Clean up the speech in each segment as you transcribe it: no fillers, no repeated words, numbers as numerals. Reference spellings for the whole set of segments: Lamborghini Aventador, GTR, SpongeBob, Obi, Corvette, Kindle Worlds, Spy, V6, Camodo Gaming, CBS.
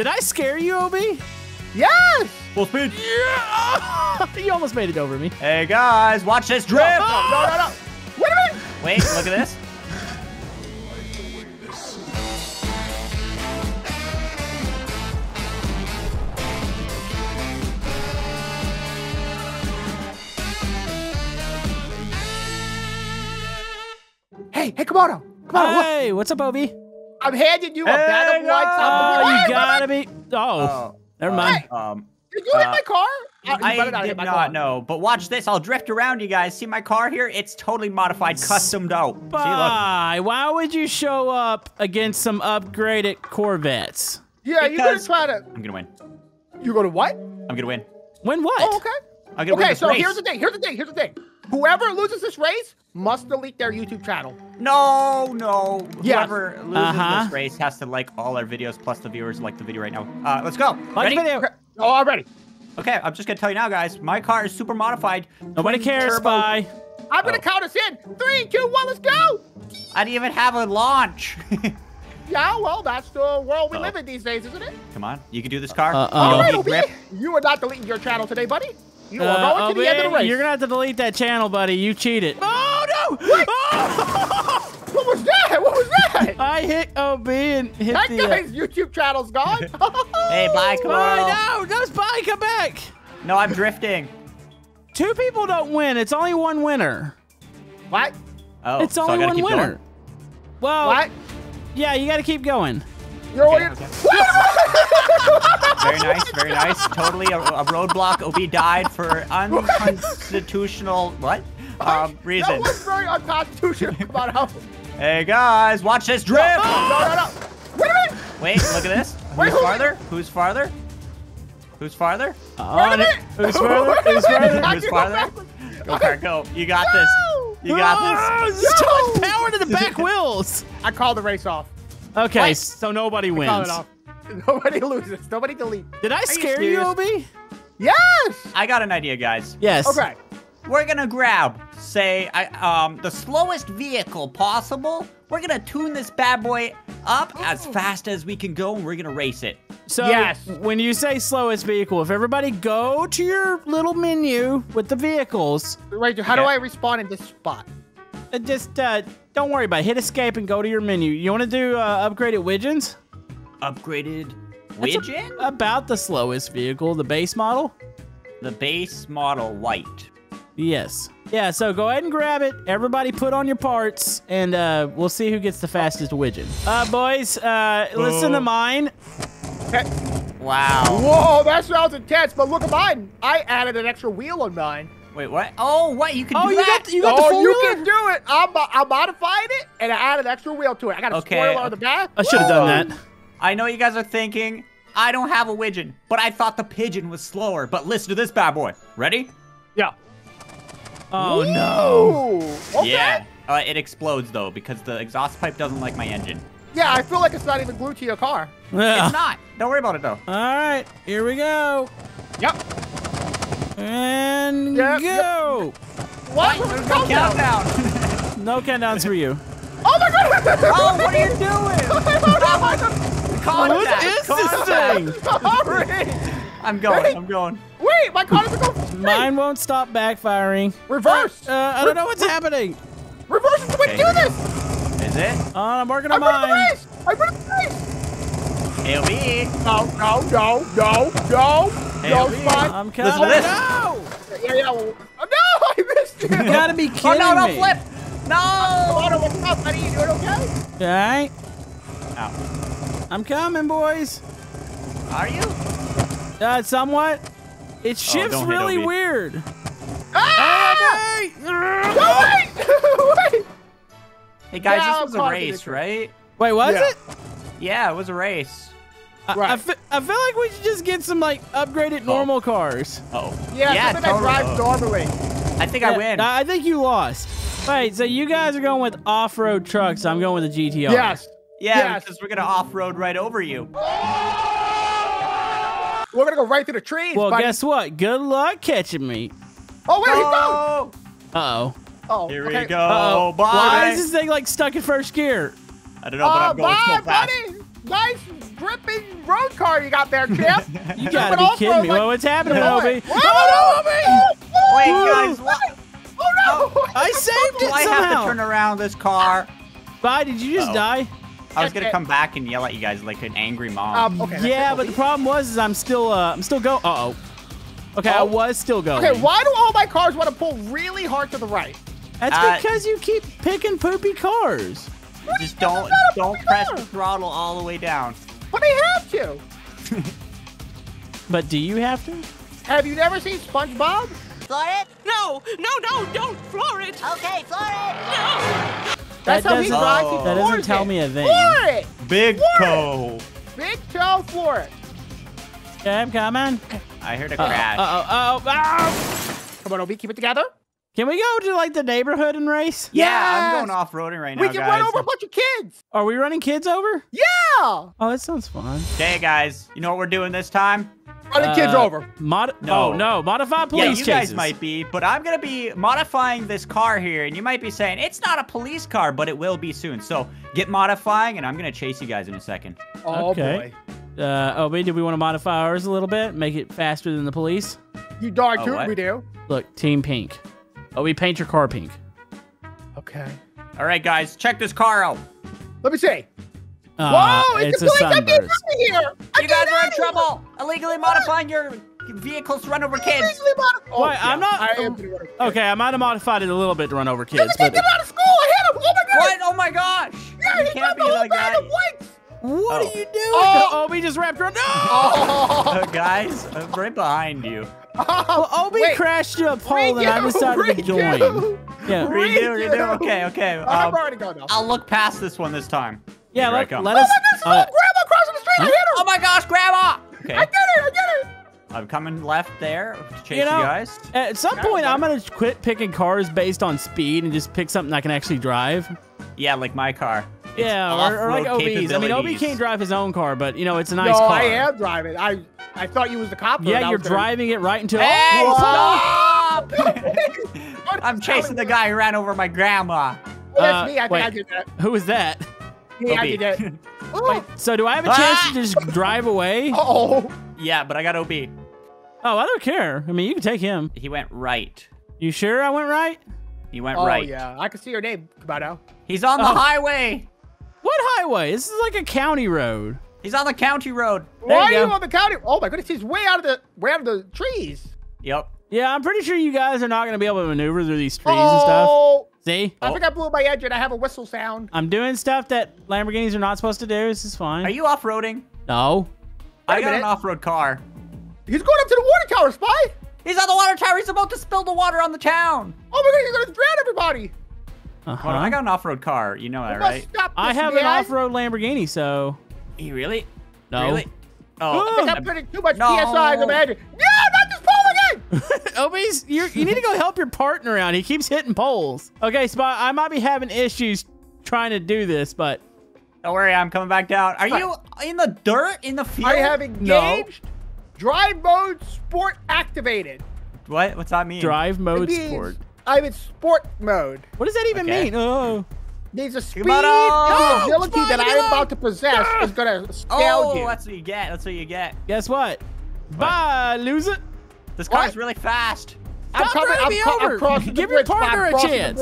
Did I scare you, Obi? Yes! Full speed. Yeah! You almost made it over me. Hey, guys, watch this drift. No, no, no, no. Wait a minute. Wait, look at this. Hey, hey, Camodo. Camodo, hey, what's up, Obi? I'm handing you a bag of lights. Oh, you gotta be. Oh, never mind. Hey, did you hit my car? I did not know, but watch this. I'll drift around, you guys. See my car here? It's totally modified, customed out. Spy, see, why would you show up against some upgraded Corvettes? Yeah, because you're gonna try to. I'm gonna win. You're gonna what? I'm gonna win. Win what? Oh, okay. I'm gonna win this race. Here's the thing. Here's the thing. Here's the thing. Whoever loses this race must delete their YouTube channel. No, no. Yes. Whoever loses this race has to like all our videos, plus the viewers like the video right now. Let's go. Like the video. Oh, I'm ready. Okay, I'm just going to tell you now, guys. My car is super modified. Nobody cares, Spy. I'm going to count us in. 3, 2, 1, let's go. I didn't even have a launch. Yeah, well, that's the world we live in these days, isn't it? Come on. You can do this car. All right, Obi. You are not deleting your channel today, buddy. You are going to the end of the race. You're going to have to delete that channel, buddy. You cheated. Oh, no! What? Oh! What was that? What was that? I hit OB and hit that guy's YouTube channel's gone. Hey, bye, Camodo. Oh, no, Spy, come back. No, I'm drifting. 2 people don't win. It's only 1 winner. What? Oh, it's only 1 winner. Going? Well, what? Yeah, you got to keep going. You're okay. Very nice, very nice. Totally a roadblock. Obi died for unconstitutional reason. That was very unconstitutional. Hey guys, watch this drift. No, no, no. Wait a minute. Wait, look at this. Who's farther? Who's farther? Okay, go. You got this. You got this. It's too much power to the back wheels. I called the race off. Okay, so nobody wins. Nobody loses. Nobody deletes. Did I scare you, Obi? Yes! I got an idea, guys. Yes. Okay. We're gonna grab, say, the slowest vehicle possible. We're gonna tune this bad boy up as fast as we can go, and we're gonna race it. So, when you say slowest vehicle, if everybody go to your little menu with the vehicles. Right, how do I respawn in this spot? Just, don't worry about it. Hit escape and go to your menu. You want to do upgraded widgeons? Upgraded widgeon? About the slowest vehicle, the base model. The base model white. Yes. Yeah, so go ahead and grab it. Everybody put on your parts, and we'll see who gets the fastest widgeon. Boys, listen to mine. Wow. Whoa, that sounds intense, but look at mine. I added an extra wheel on mine. Wait, what? Oh, what? You can do that? You can do it. I modified it, and I added an extra wheel to it. I got a spoiler on the back. I should have done that. I know you guys are thinking, I don't have a widgeon, but I thought the pigeon was slower. But listen to this bad boy. Ready? Yeah. Oh, no. Okay. Yeah. It explodes, though, because the exhaust pipe doesn't like my engine. Yeah, I feel like it's not even glued to your car. Yeah. It's not. Don't worry about it, though. All right. Here we go. Yep. And go! What? No countdown! No countdowns for you. Oh my god! Oh, what are you doing? What is this thing? I'm going. Wait, my car doesn't go straight. Mine won't stop backfiring. Reverse! I don't know what's happening. Reverse is the way to do this! Is it? I'm working on mine. I'm running the race! No. I'm coming. No! Oh, no, I missed it. You gotta be kidding me. Oh, no, flip. No. Camodo, what's up, buddy? You doing okay? All right. Ow. I'm coming, boys. Are you? Somewhat. It shifts really weird. Ah! No, wait! Hey, guys, this was a race, right? Wait, was it? Yeah, it was a race. Right. I feel like we should just get some like upgraded normal cars. Yeah, something that drives normally. I think I win. I think you lost. Wait, so you guys are going with off-road trucks. I'm going with a GTR. Yes. Yeah, because we're gonna off-road right over you. We're gonna go right through the trees. Well, guess what? Good luck catching me. Oh, where did he go? Oh, here we go. Bye. Why is this thing like stuck in first gear? I don't know, but I'm going so fast. Bye, buddy. Nice. gripping road car you got there, champ. You gotta be kidding me. Like, what's happening, Obi? Oh, no, Obi! Wait, guys, what? Oh, no! I saved it somehow. I have to turn around this car. Spy, did you just die? I was gonna come back and yell at you guys like an angry mom. Okay, yeah, but the problem was is I'm still going. Uh-oh. Okay, I was still going. Okay, why do all my cars want to pull really hard to the right? That's because you keep picking poopy cars. Just don't press the throttle all the way down. But I have to. But do you have to? Have you never seen SpongeBob? Floor it? No, don't floor it. Okay, floor it. No. That's how he drives. Oh. That doesn't tell me a thing. Floor it. Big toe. Big toe, floor it. Okay, I'm coming. I heard a crash. Come on, Obi, keep it together. Can we go to like the neighborhood and race? Yeah, I'm going off-roading right now, guys. We can run over a bunch of kids. Are we running kids over? Yeah. Oh, that sounds fun. Okay, guys, you know what we're doing this time? Running kids over. Modified police chases. Yeah, you guys might be, but I'm gonna be modifying this car here, and you might be saying it's not a police car, but it will be soon. So get modifying, and I'm gonna chase you guys in a second. Oh boy. Obi, do we want to modify ours a little bit, make it faster than the police? You darn too, we do. Look, team pink. Oh, we paint your car pink. Okay. All right, guys, check this car out. Let me see. Whoa, it's a sunburst. You guys are in trouble. Illegally modifying your vehicles to run over kids. Okay, I might have modified it a little bit to run over kids. But get out of school. I hit him. Oh my god. What? Oh my gosh. Yeah, he grabbed the whole bag of whites. What are you doing? Oh, Obi just wrapped around. No. Guys, I'm right behind you. Well, Obi crashed a pole that I decided to join. Yeah. Redo. Okay. I'm already going now. I'll look past this one this time. Yeah, let us. Oh my gosh, grandma crossing the street! I hit her! Oh my gosh, grandma! Okay. I get it! I'm coming left there to chase you guys. At some point, I'm gonna quit picking cars based on speed and just pick something I can actually drive. Yeah, like my car. Yeah, or like Obi's. I mean, Obi can't drive his own car, but, you know, it's a nice car. No, I am driving. I thought you was the cop. Yeah, you're driving it right into... Hey, stop! I'm chasing the guy who ran over my grandma. That's me. I think I did that. Who is that? Yeah, I did that. Wait, so do I have a chance to just drive away? Uh-oh. Yeah, but I got OB. Oh, I don't care. I mean, you can take him. He went right. You sure I went right? He went right. Oh, yeah. I can see your name, Camodo. He's on the highway. What highway? This is like a county road. He's on the county road. Why are you on the county? Oh, my goodness. He's way out of the trees. Yep. Yeah, I'm pretty sure you guys are not going to be able to maneuver through these trees and stuff. See? I think I blew my engine. I have a whistle sound. I'm doing stuff that Lamborghinis are not supposed to do. This is fine. Are you off-roading? No. I got an off-road car. He's going up to the water tower, Spy. He's on the water tower. He's about to spill the water on the town. Oh, my God. He's going to drown everybody. Hold on. I got an off-road car. You know that, right? I have an off-road Lamborghini, so... You really? No. Really? Oh. I think I'm putting too much PSI in the engine. Yeah, not this pole again! Obi's, you need to go help your partner out. He keeps hitting poles. Okay, Spy, I might be having issues trying to do this, but... Don't worry, I'm coming back down. Are you in the dirt, in the field? I have engaged drive mode sport activated. What? What's that mean? Drive mode sport. I'm in sport mode. What does that even mean? Oh. There's a speed and agility that I am about to possess is going to scale you. Oh, that's what you get. Guess what? Bye, loser. This car's really fast. I'm coming. Give your partner a chance.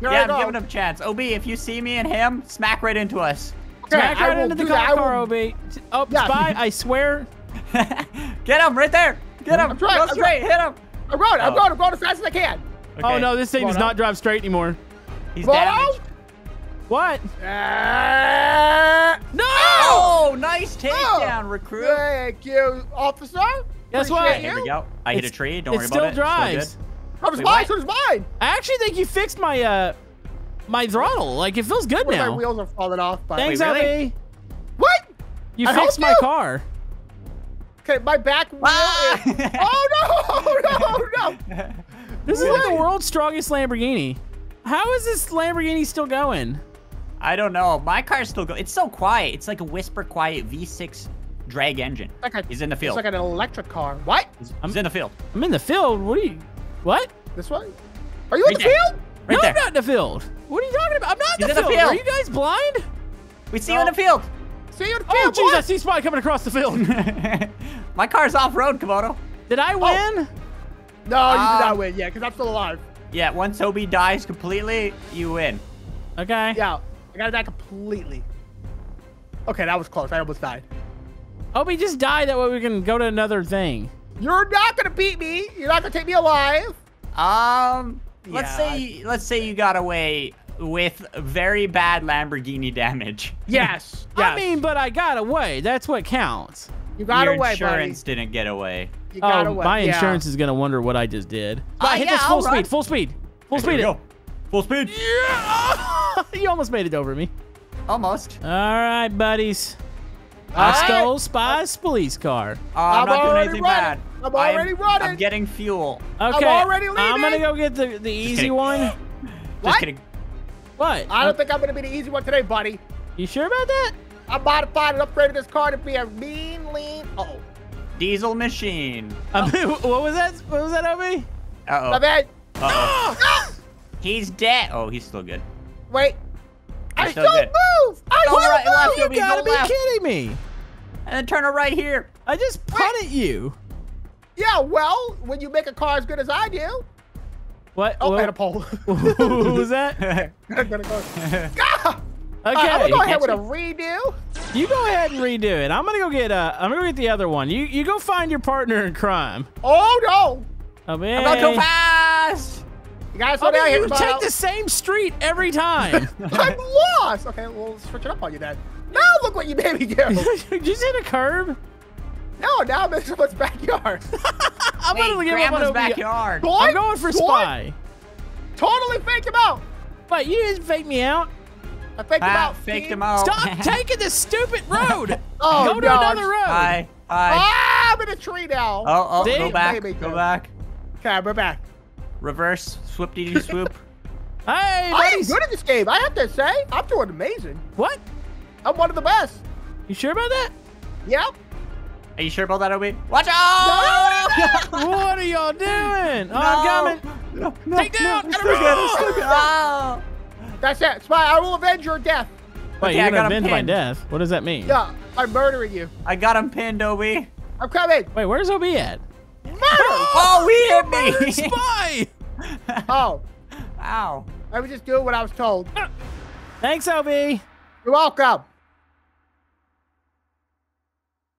Yeah, I'm giving him a chance. Obi, if you see me and him, smack right into us. Okay, smack right into the car, Obi. Oh, Spy, I swear. Get him right there. Get him. Go straight. Hit him. I'm going as fast as I can. Okay. Oh, no, this thing does not drive straight anymore. He's damaged. What? No! Oh, nice takedown, recruit. Thank you, officer. Guess what? Here we go. I hit a tree. Don't worry about it. It still drives. So does mine. I actually think you fixed my my throttle. Like, it feels good now. My wheels are falling off. Thanks, Obi. What? You fixed my car. Okay, my back wheel is... Oh, no! This is like the world's strongest Lamborghini. How is this Lamborghini still going? I don't know. My car's still going. It's so quiet. It's like a whisper quiet V6 drag engine. He's in the field. It's like an electric car. What? He's in the field. I'm in the field? What are you... What? This way? Are you in the field? No, I'm not in the field. What are you talking about? I'm not in the field. Are you guys blind? We see you in the field. Stay on field. Oh, jeez, I see Spy coming across the field. My car's off-road, Camodo. Did I win? No, you did not win. Yeah, because I'm still alive. Yeah, once Obi dies completely, you win. Okay. Yeah, I got it back completely. Okay, that was close. I almost died. Obi, just die. That way we can go to another thing. You're not going to beat me. You're not going to take me alive. Let's say you got away with very bad Lamborghini damage. Yes. I mean, but I got away. That's what counts. You got away, buddy. Your insurance didn't get away. You got away. My insurance is going to wonder what I just did. I hit this full speed. Full speed. Full speed. Go. Full speed. Yeah. You almost made it over me. Almost. All right, buddies. I stole Spy's police car. I'm not doing anything bad. I'm already running. I'm getting fuel. Okay. I'm already leaving. I'm going to go get the easy one. Just kidding. What? I don't think I'm going to be the easy one today, buddy. You sure about that? I modified and upgraded this car to be a mean, lean, diesel machine. What was that? What was that, Obi? Uh-oh. My bad. Uh-oh. He's dead. Oh, he's still good. Wait. I still move! You gotta be kidding me! And then turn it right here. I just putted you. Yeah, well, when you make a car as good as I do. What? Oh, and a pole. Who was that? I'm gonna go. I'm gonna go ahead with a redo. You go ahead and redo it. I'm gonna go get the other one. You go find your partner in crime. Oh no! Obi. I'm not so fast. You take the same street every time. I'm lost. Okay, we'll switch it up on you then. Now look what you made me do. You just hit a curb? No, now I'm in someone's backyard. I'm gonna give up on backyard. I'm going for Spy. Totally faked him out. Wait, you didn't fake me out? I faked him out. Faked him out. Stop taking this stupid road. Go to another road. I'm in a tree now. Oh, go back. Go back. Okay, we're back. Reverse, swoop-de-doo swoop. Hey, I am good at this game, I have to say. I'm doing amazing. What? I'm one of the best. You sure about that? Yep. Are you sure about that, Obi? Watch out! No, what are y'all doing? No. Oh, I'm coming. No, take down. No, that's it. Spy, I will avenge your death. Wait, you're going to avenge my death? What does that mean? Yeah, I'm murdering you. I got him pinned, Obi. I'm coming. Wait, where's Obi at? Murder! Oh, he hit me! Spy! Oh. Ow. I was just doing what I was told. Thanks, Obi. You're welcome.